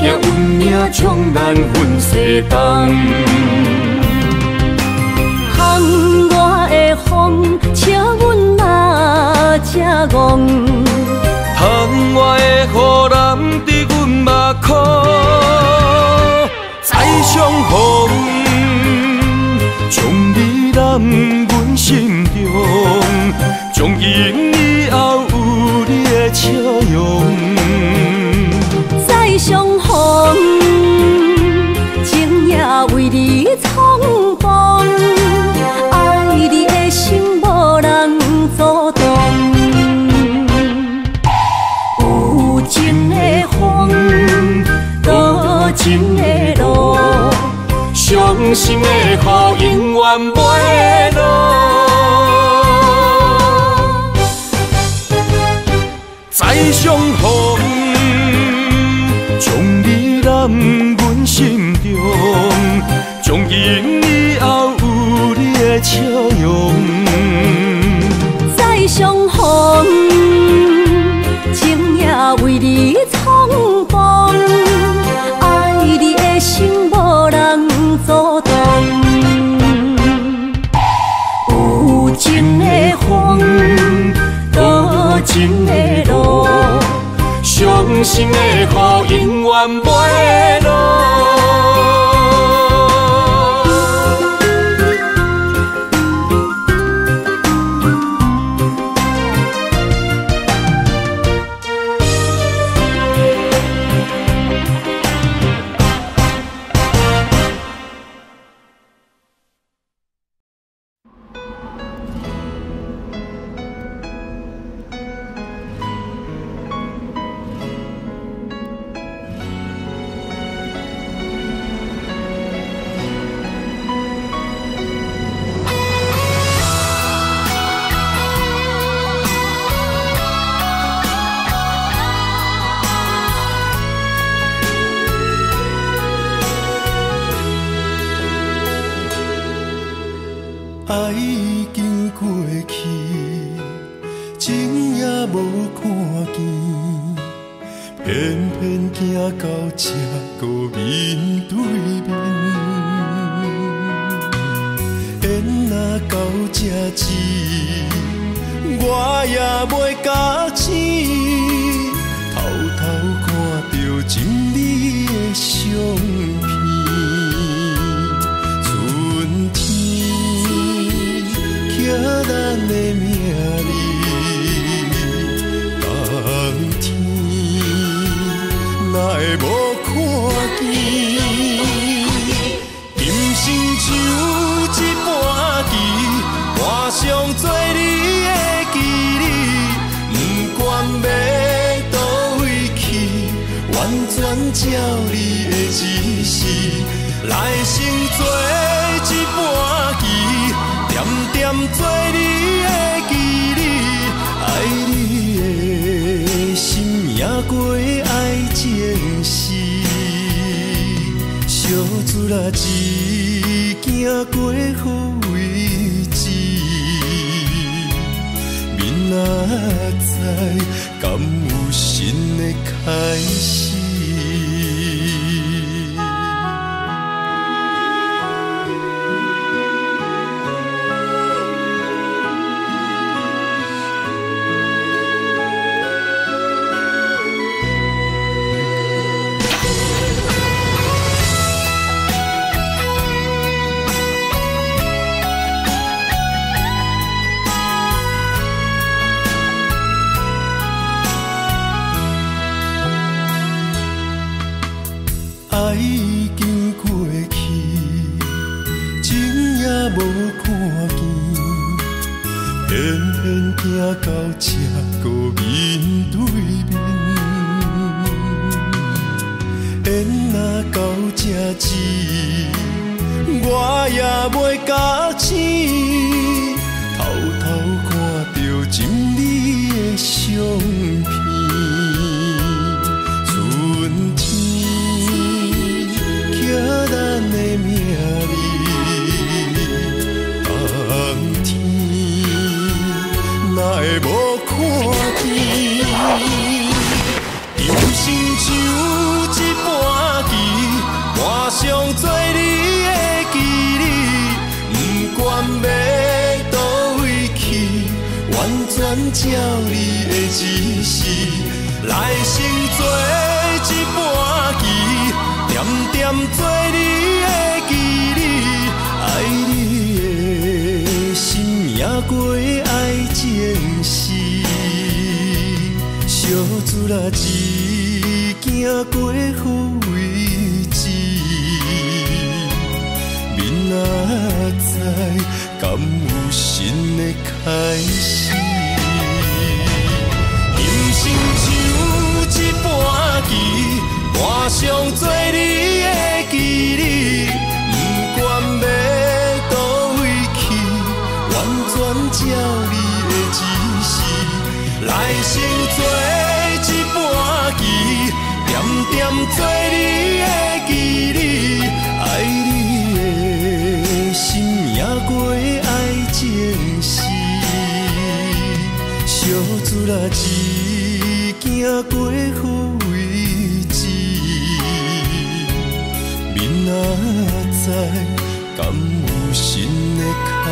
惊运命冲咱分西东，牵我的风，请阮哪这戆？烫我的雨淋伫阮目眶，再相逢。 将你揽阮心中，从今以后有你的笑容。再相逢，情也为你苍茫，爱你的心无人阻挡。有情的风，多情的路。 伤心的雨永远袂落，再相逢，将你揽阮心中，从今以后有你的笑容。再相逢，情也为你苍茫，爱你的心无人。 阻挡，有情的风，多情的路，伤心的雨永远袂落。无看见，偏偏行到这孤面对面。缘若到这时，我也袂假醒，偷偷看着情你的相片。 咱的名字，冬天哪会无看见？人生像一盘棋，换上做你的棋子，不管要倒位去，完全照你的指示。来生做一盘棋。 点点做你的记忆，爱你的心也过爱情诗，小卒啊，一行过好位置，明仔载敢有新的开始？人生像一盘棋。 换上做你的棋子，不管要倒位去，完全照你的指示。来生做一盘棋，点点做你的棋子，爱你的心也过爱情诗。小卒啊，一行过好。 哪知敢有新的开始？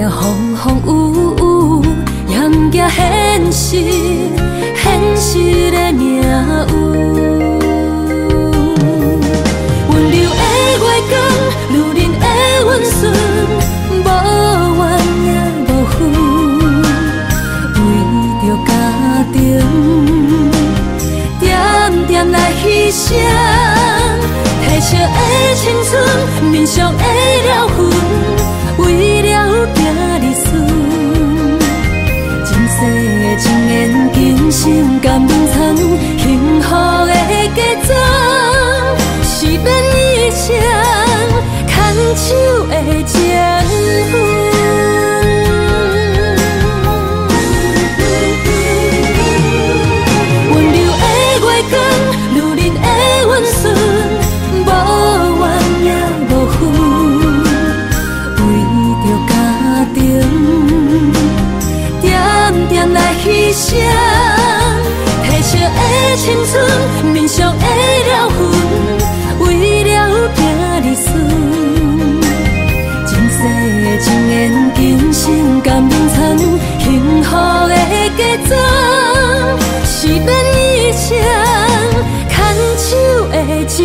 命风风雨雨，严格现实，现实的命运。温柔的月光，女人的温顺，无怨也无恨，为着家庭，点点来牺牲。褪色的青春，面上的了痕。 为了今日酸，真世情缘，今生甘愿藏幸福的嫁妆，是免你情，牵手的情分。 褪色的青春，面上的了痕，为了今日酸。真世的情缘，今生甘愿藏幸福的嫁妆，是免你情，牵手的情分。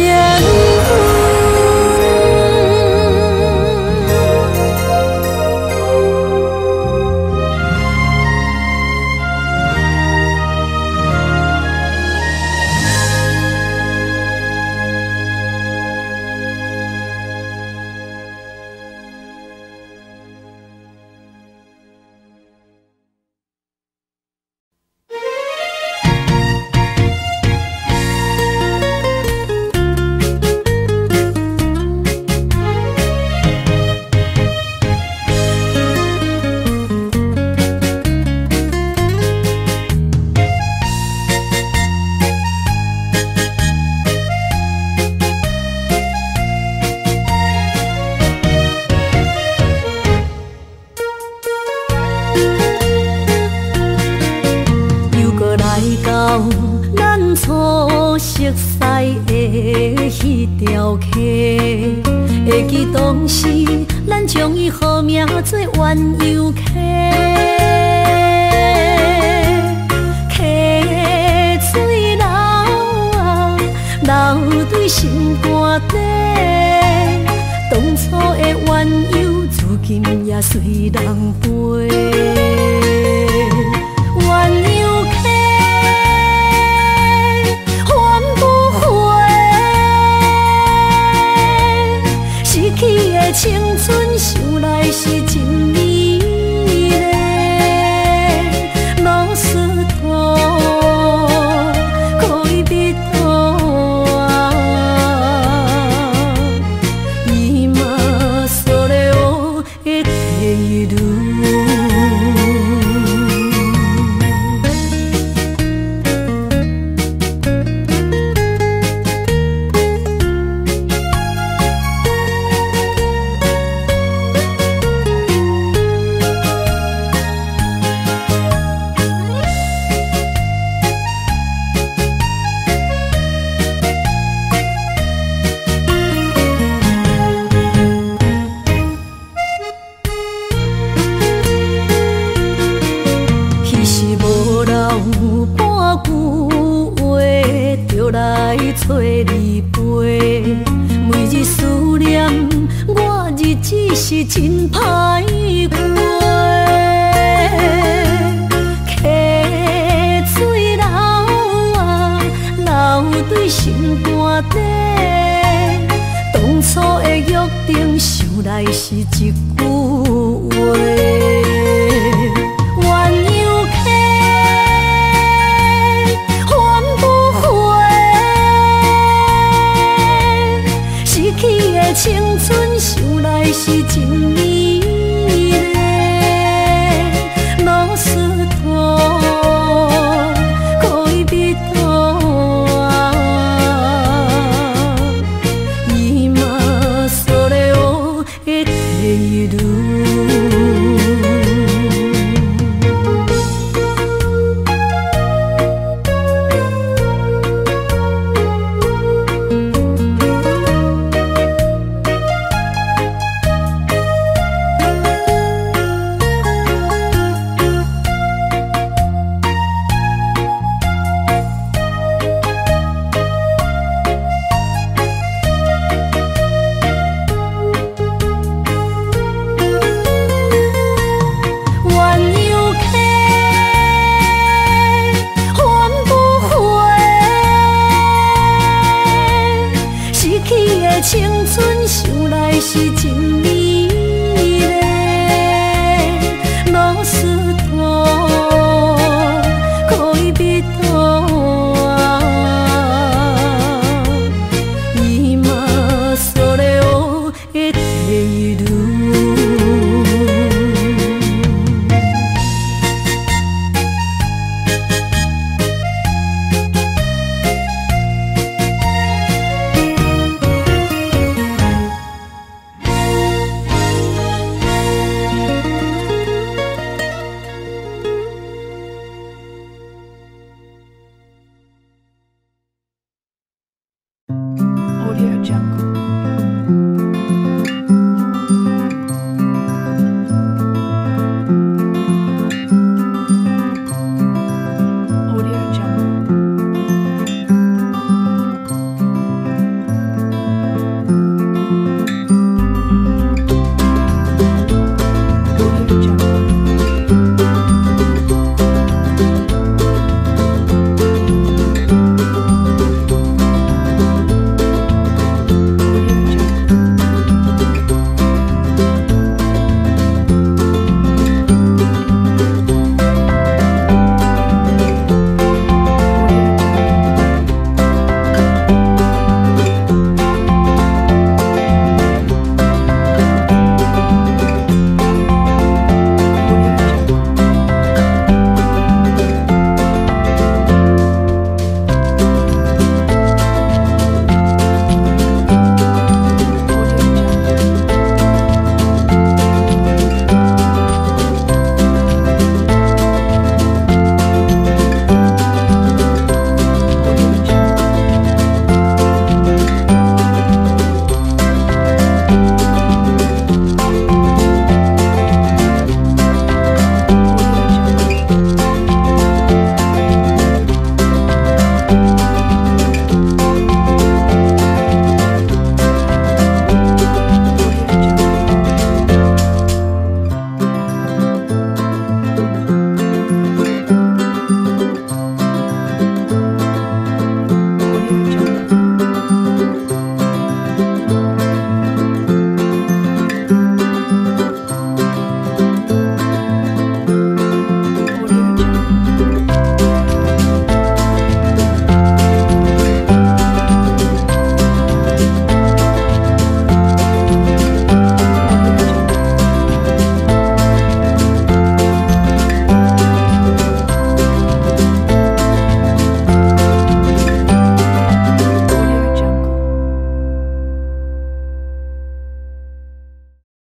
You do.